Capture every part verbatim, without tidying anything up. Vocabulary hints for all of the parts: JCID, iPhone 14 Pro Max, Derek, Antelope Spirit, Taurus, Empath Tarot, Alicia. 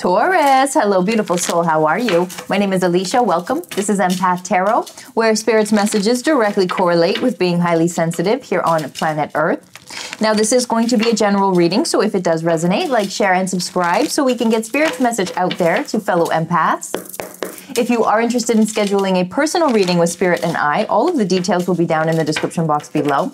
Taurus, hello, beautiful soul. How are you? My name is Alicia. Welcome. This is Empath Tarot, where Spirit's messages directly correlate with being highly sensitive here on planet Earth. Now, this is going to be a general reading, so if it does resonate, like, share, and subscribe so we can get Spirit's message out there to fellow empaths. If you are interested in scheduling a personal reading with Spirit and I, all of the details will be down in the description box below.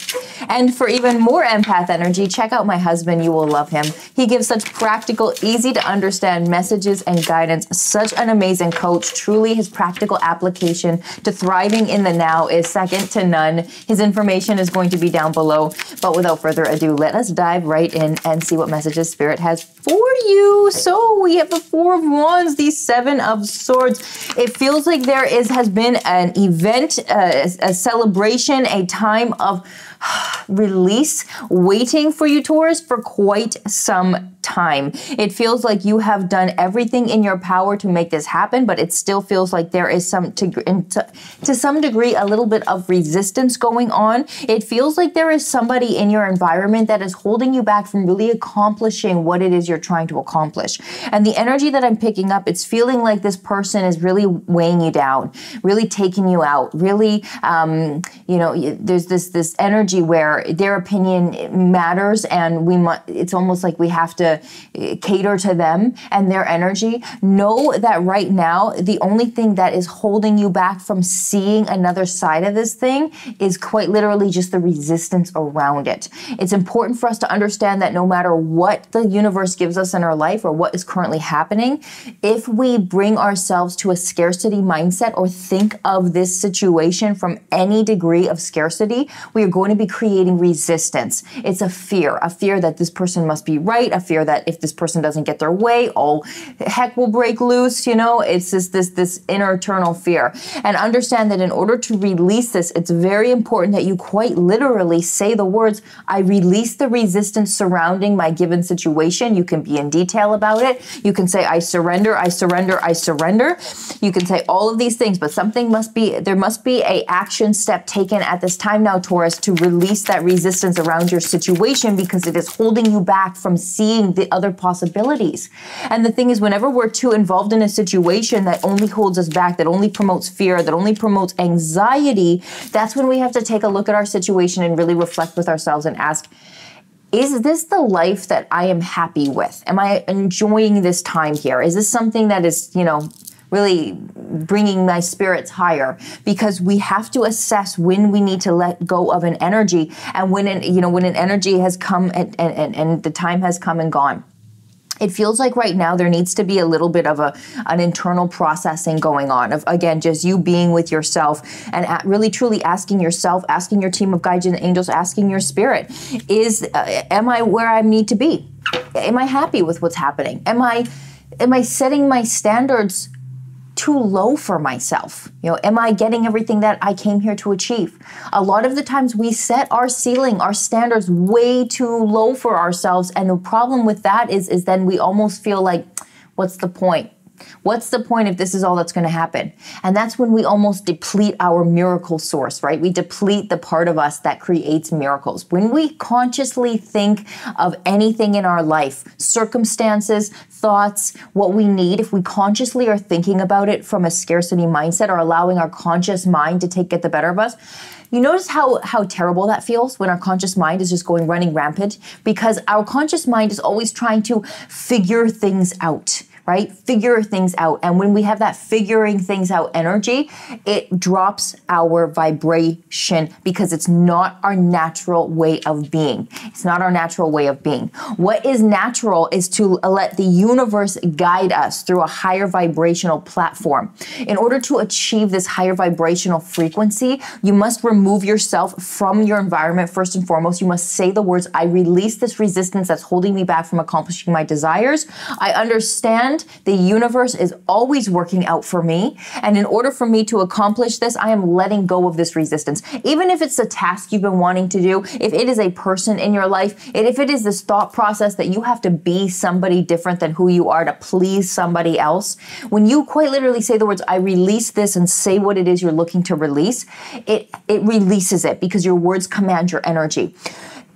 And for even more empath energy, check out my husband. You will love him. He gives such practical, easy-to-understand messages and guidance. Such an amazing coach. Truly, his practical application to thriving in the now is second to none. His information is going to be down below. But without further ado, let us dive right in and see what messages Spirit has for you. So we have the Four of Wands, the Seven of Swords. It feels like there is has been an event, uh, a celebration, a time of release waiting for you, Taurus, for quite some time. It feels like you have done everything in your power to make this happen, but it still feels like there is some to, to some degree a little bit of resistance going on. It feels like there is somebody in your environment that is holding you back from really accomplishing what it is you're trying to accomplish. And the energy that I'm picking up, it's feeling like this person is really weighing you down, really taking you out, really, um, you know, there's this this energy where their opinion matters, and we mu- it's almost like we have to cater to them and their energy. Know that right now, the only thing that is holding you back from seeing another side of this thing is quite literally just the resistance around it. It's important for us to understand that no matter what the universe gives us in our life or what is currently happening, if we bring ourselves to a scarcity mindset or think of this situation from any degree of scarcity, we are going to be creating resistance. It's a fear, a fear that this person must be right, a fear that if this person doesn't get their way, all heck will break loose, you know? It's just this, this inner eternal fear. And understand that in order to release this, it's very important that you quite literally say the words, I release the resistance surrounding my given situation. You can be in detail about it. You can say, I surrender, I surrender, I surrender. You can say all of these things, but something must be, there must be a action step taken at this time now, Taurus, to release that resistance around your situation, because it is holding you back from seeing the other possibilities. And the thing is, whenever we're too involved in a situation that only holds us back, that only promotes fear, that only promotes anxiety, that's when we have to take a look at our situation and really reflect with ourselves and ask, is this the life that I am happy with? Am I enjoying this time here? Is this something that is, you know, really bringing my spirits higher? Because we have to assess when we need to let go of an energy, and when an, you know when an energy has come and, and, and the time has come and gone. It feels like right now there needs to be a little bit of a an internal processing going on of, again, just you being with yourself and really truly asking yourself, asking your team of guides and angels, asking your spirit, is uh, am I where I need to be? Am I happy with what's happening? Am I am I setting my standards too low for myself? You know, am I getting everything that I came here to achieve? A lot of the times we set our ceiling, our standards way too low for ourselves. And the problem with that is, is then we almost feel like, what's the point? What's the point if this is all that's going to happen? And that's when we almost deplete our miracle source, right? We deplete the part of us that creates miracles. When we consciously think of anything in our life, circumstances, thoughts, what we need, if we consciously are thinking about it from a scarcity mindset or allowing our conscious mind to take get the better of us, you notice how, how terrible that feels when our conscious mind is just going running rampant, because our conscious mind is always trying to figure things out. Right? Figure things out. And when we have that figuring things out energy, it drops our vibration, because it's not our natural way of being. It's not our natural way of being. What is natural is to let the universe guide us through a higher vibrational platform. In order to achieve this higher vibrational frequency, you must remove yourself from your environment first and foremost. You must say the words, I release this resistance that's holding me back from accomplishing my desires. I understand the universe is always working out for me. And in order for me to accomplish this, I am letting go of this resistance. Even if it's a task you've been wanting to do, if it is a person in your life, and if it is this thought process that you have to be somebody different than who you are to please somebody else, when you quite literally say the words, I release this, and say what it is you're looking to release, it, it releases it, because your words command your energy.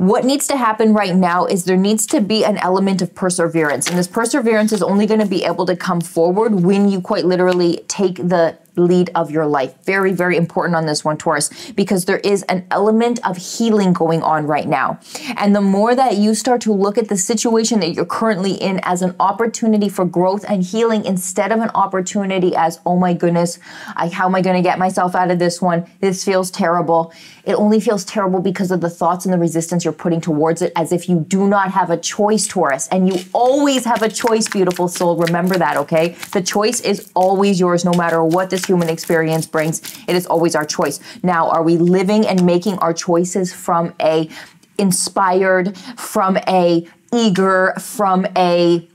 what needs to happen right now is there needs to be an element of perseverance. And this perseverance is only going to be able to come forward when you quite literally take the lead of your life. Very, very important on this one, Taurus, because there is an element of healing going on right now. And the more that you start to look at the situation that you're currently in as an opportunity for growth and healing instead of an opportunity as, oh my goodness, I, how am I going to get myself out of this one? This feels terrible. It only feels terrible because of the thoughts and the resistance you're putting towards it, as if you do not have a choice, Taurus. And you always have a choice, beautiful soul. Remember that, okay? The choice is always yours, no matter what this human experience brings. It is always our choice. Now, are we living and making our choices from a inspired, from a eager, from a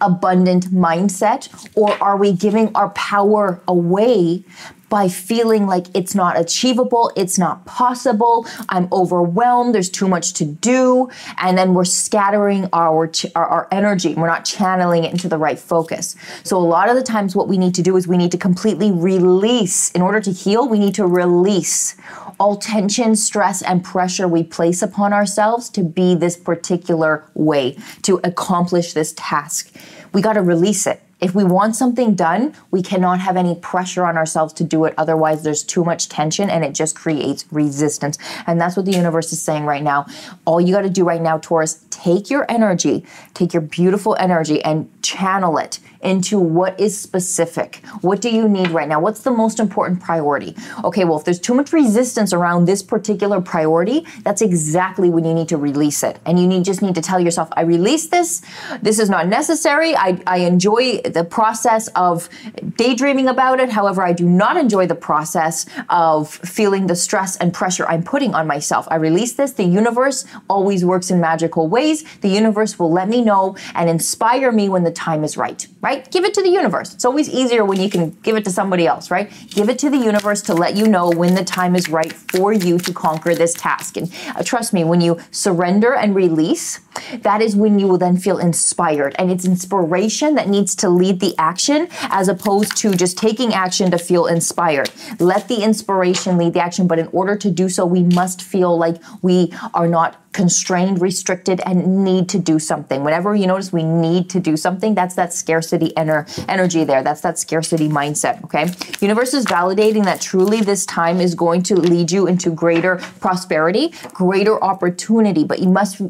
abundant mindset? Or are we giving our power away by feeling like it's not achievable, it's not possible, I'm overwhelmed, there's too much to do, and then we're scattering our, our, our energy, we're not channeling it into the right focus. So a lot of the times what we need to do is we need to completely release. In order to heal, we need to release all tension, stress, and pressure we place upon ourselves to be this particular way, to accomplish this task. We gotta release it. If we want something done, we cannot have any pressure on ourselves to do it. Otherwise, there's too much tension and it just creates resistance. And that's what the universe is saying right now. All you got to do right now, Taurus, take your energy, take your beautiful energy and channel it into what is specific. What do you need right now? What's the most important priority? Okay, well, if there's too much resistance around this particular priority, that's exactly when you need to release it. And you need, just need to tell yourself, I release this. This is not necessary. I, I enjoy the process of daydreaming about it. However, I do not enjoy the process of feeling the stress and pressure I'm putting on myself. I release this. The universe always works in magical ways. The universe will let me know and inspire me when the time is right, right? Give it to the universe. It's always easier when you can give it to somebody else, right? Give it to the universe to let you know when the time is right for you to conquer this task. And uh, trust me, when you surrender and release, that is when you will then feel inspired. And it's inspiration that needs to lead the action as opposed to just taking action to feel inspired. Let the inspiration lead the action. But in order to do so, we must feel like we are not constrained, restricted, and need to do something. Whenever you notice we need to do something, that's that scarcity ener energy there. That's that scarcity mindset, okay? Universe is validating that truly this time is going to lead you into greater prosperity, greater opportunity, but you must,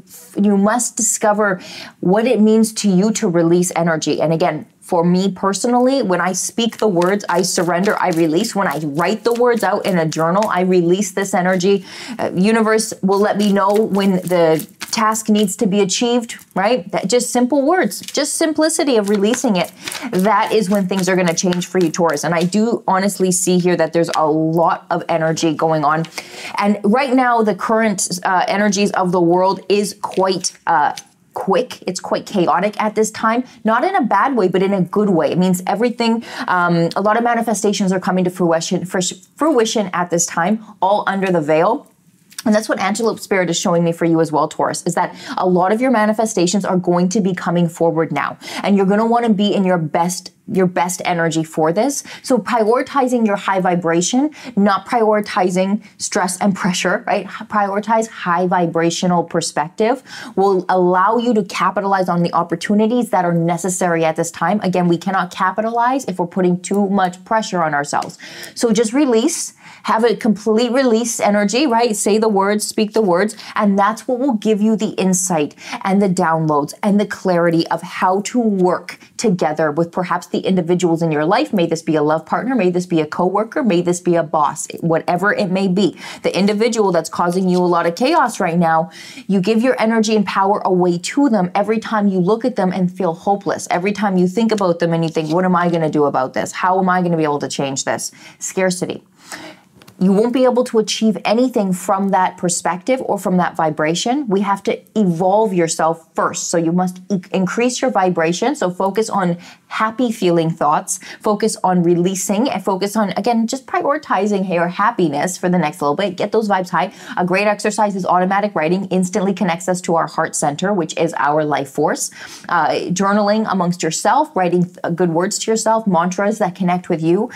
you must discover what it means to you to release energy. And again, for me personally, when I speak the words, I surrender, I release. When I write the words out in a journal, I release this energy. Uh, universe will let me know when the task needs to be achieved, right? That, just simple words, just simplicity of releasing it. That is when things are going to change for you, Taurus. And I do honestly see here that there's a lot of energy going on. And right now, the current uh, energies of the world is quite uh, quick. It's quite chaotic at this time, not in a bad way, but in a good way. It means everything, um, a lot of manifestations are coming to fruition, fruition at this time, all under the veil. And that's what Antelope Spirit is showing me for you as well, Taurus, is that a lot of your manifestations are going to be coming forward now. And you're going to want to be in your best your best energy for this. So prioritizing your high vibration, not prioritizing stress and pressure, right? Prioritize high vibrational perspective will allow you to capitalize on the opportunities that are necessary at this time. Again, we cannot capitalize if we're putting too much pressure on ourselves. So just release, have a complete release energy, right? Say the words, speak the words, and that's what will give you the insight and the downloads and the clarity of how to work together with perhaps the individuals in your life. May this be a love partner, may this be a coworker, may this be a boss, whatever it may be. The individual that's causing you a lot of chaos right now, you give your energy and power away to them every time you look at them and feel hopeless. Every time you think about them and you think, what am I going to do about this? How am I going to be able to change this? Scarcity. You won't be able to achieve anything from that perspective or from that vibration. We have to evolve yourself first. So you must e- increase your vibration. So focus on happy feeling thoughts, focus on releasing, and focus on, again, just prioritizing your happiness for the next little bit. Get those vibes high. A great exercise is automatic writing. Instantly connects us to our heart center, which is our life force. Uh, journaling amongst yourself, writing good words to yourself, mantras that connect with you.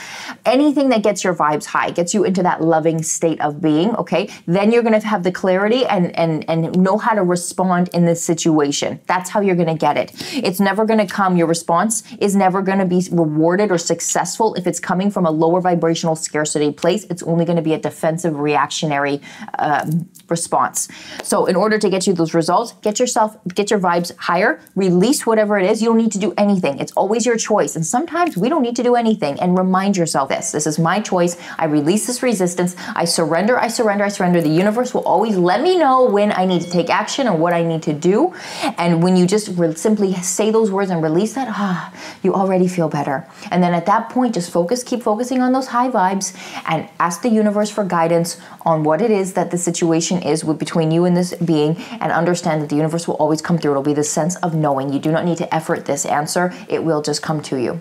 Anything that gets your vibes high, gets you into that that loving state of being, okay? Then you're going to have the clarity and, and, and know how to respond in this situation. That's how you're going to get it. It's never going to come, your response is never going to be rewarded or successful if it's coming from a lower vibrational scarcity place. It's only going to be a defensive, reactionary um, response. So in order to get you those results, get yourself, get your vibes higher, release whatever it is. You don't need to do anything. It's always your choice. And sometimes we don't need to do anything, and remind yourself this. This is my choice. I release this resistance. I surrender, I surrender, I surrender. The universe will always let me know when I need to take action or what I need to do. And when you just simply say those words and release that, ah, you already feel better. And then at that point, just focus, keep focusing on those high vibes and ask the universe for guidance on what it is that the situation is with, between you and this being, and understand that the universe will always come through. It'll be the sense of knowing. You do not need to effort this answer. It will just come to you.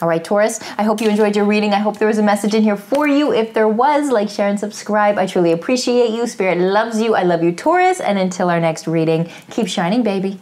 All right, Taurus, I hope you enjoyed your reading. I hope there was a message in here for you. If there was, like, share, and subscribe. I truly appreciate you. Spirit loves you. I love you, Taurus. And until our next reading, keep shining, baby.